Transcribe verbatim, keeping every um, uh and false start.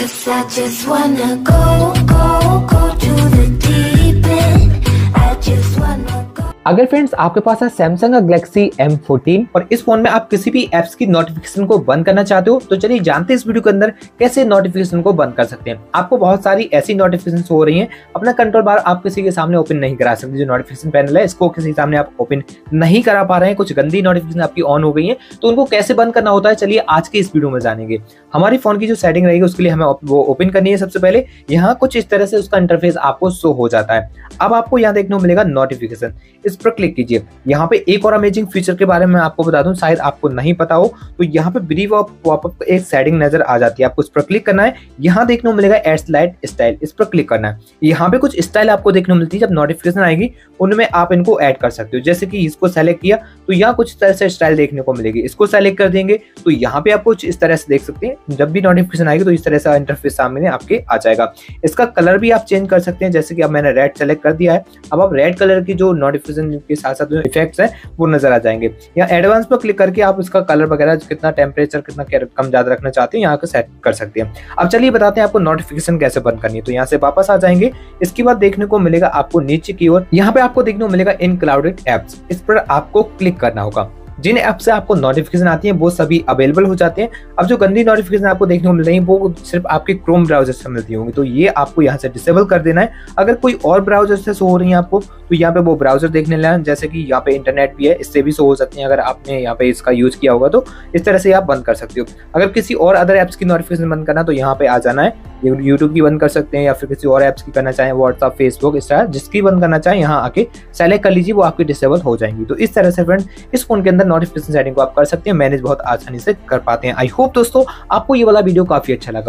'Cause I just wanna go, go, go to the deep end. I just wanna go. अगर friends आपके पास है Samsung का Galaxy M fourteen और इस फोन में आप किसी भी ऐप्स की नोटिफिकेशन को बंद करना चाहते हो तो चलिए जानते हैं इस वीडियो के अंदर कैसे नोटिफिकेशन को बंद कर सकते हैं। आपको बहुत सारी ऐसी नोटिफिकेशन हो रही हैं, अपना कंट्रोल बार आप किसी के सामने ओपन नहीं करा सकते। जो नोटिफिकेशन पैनल है इसको किसी के सामने आप ओपन नहीं करा पा रहे हैं, कुछ गंदी नोटिफिकेशन आपकी ऑन हो गई है, तो उनको कैसे बंद करना होता है चलिए आज के इस वीडियो में जानेंगे। हमारी फोन की जो सेटिंग रहेगी उसके लिए हमें वो ओपन करनी है। सबसे पहले यहाँ कुछ इस तरह से उसका इंटरफेस आपको शो हो जाता है। अब आपको यहाँ देखने को मिलेगा नोटिफिकेशन, इस पर क्लिक कीजिए। यहाँ पे एक और अमेजिंग फीचर के बारे में मैं आपको बता दूं, शायद आपको नहीं पता हो, तो यहाँ पे ब्रीफ और पॉपअप एक सेटिंग नजर आ जाती है। आपको इस पर क्लिक करना है। यहाँ देखने को मिलेगा एड स्लाइड स्टाइल, इस पर क्लिक करना है। यहाँ पे कुछ स्टाइल आपको देखने को मिलती है, जब नोटिफिकेशन आएगी उनमें आप इनको ऐड कर सकते हो। जैसे कि इसको सेलेक्ट किया तो यहाँ कुछ तरह से स्टाइल देखने को मिलेगी। इसको सेलेक्ट कर देंगे तो यहाँ पे आप कुछ इस तरह से देख सकते हैं। जब भी नोटिफिकेशन आएगी तो इस तरह से इंटरफेस सामने आपके आ जाएगा। इसका कलर भी आप चेंज कर सकते हैं, जैसे कि अब मैंने रेड सेलेक्ट कर दिया है। अब आप रेड कलर की जो नोटिफिकेशन के साथ साथ जो इफेक्ट्स हैं वो नजर आ जाएंगे। यहाँ एडवांस पर क्लिक करके आप इसका कलर वगैरह कितना टेम्परेचर कितना कम ज्यादा रखना चाहते हैं यहाँ को सेट कर सकते हैं। अब चलिए बताते हैं आपको नोटिफिकेशन कैसे बंद करनी है। तो यहाँ से वापस आ जाएंगे। इसके बाद देखने को मिलेगा आपको नीचे की ओर, यहाँ पे आपको देखने को मिलेगा इन क्लाउडेड एप्स, इस पर आपको क्लिक करना होगा। जिन ऐप से आपको नोटिफिकेशन आती है वो सभी अवेलेबल हो जाते हैं। अब जो गंदी नोटिफिकेशन आपको देखने को मिल रही है वो सिर्फ आपके क्रोम ब्राउजर से मिलती होंगी, तो ये आपको यहाँ से डिसेबल कर देना है। अगर कोई और ब्राउजर से शो हो रही है आपको तो यहाँ पे वो ब्राउजर देखने लगा, जैसे कि यहाँ पे इंटरनेट भी है, इससे भी शो हो सकते हैं। अगर आपने यहाँ पे इसका यूज किया होगा तो इस तरह से आप बंद कर सकते हो। अगर किसी और अदर ऐप्स की नोटिफिकेशन बंद करना तो यहाँ पे आ जाना है। यूट्यूब की बंद कर सकते हैं या फिर किसी और ऐप्स की करना चाहें, व्हाट्सअप फेसबुक इस तरह जिसकी बंद करना चाहें यहाँ आके सेलेक्ट कर लीजिए, वो आपकी डिसेबल हो जाएंगी। तो इस तरह से फ्रेंड इस फोन के अंदर नोटिफिकेशन सेटिंग को आप कर सकते हैं, मैनेज बहुत आसानी से कर पाते हैं। आई होप दोस्तों आपको ये वाला वीडियो काफी अच्छा लगा।